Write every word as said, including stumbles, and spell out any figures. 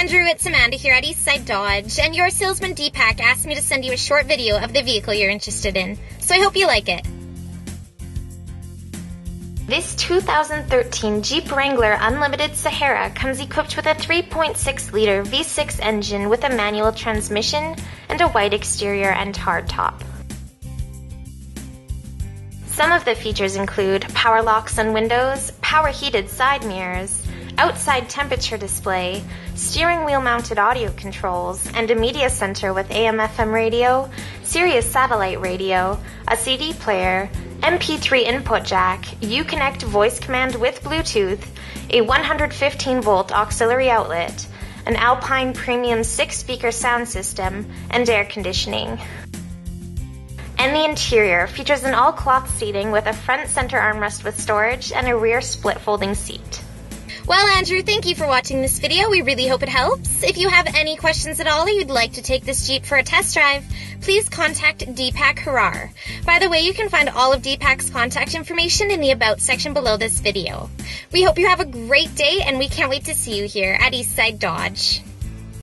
Andrew, it's Amanda here at Eastside Dodge, and your salesman Deepak asked me to send you a short video of the vehicle you're interested in, so I hope you like it. This two thousand thirteen Jeep Wrangler Unlimited Sahara comes equipped with a three point six liter V six engine with a manual transmission and a white exterior and hardtop. Some of the features include power locks on windows, power heated side mirrors, outside temperature display, steering wheel mounted audio controls, and a media center with A M F M radio, Sirius satellite radio, a C D player, M P three input jack, UConnect voice command with Bluetooth, a one hundred fifteen volt auxiliary outlet, an Alpine premium six speaker sound system, and air conditioning. And the interior features an all-cloth seating with a front center armrest with storage and a rear split folding seat. Well, Andrew, thank you for watching this video. We really hope it helps. If you have any questions at all or you'd like to take this Jeep for a test drive, please contact Deepak Harrar. By the way, you can find all of Deepak's contact information in the About section below this video. We hope you have a great day, and we can't wait to see you here at Eastside Dodge.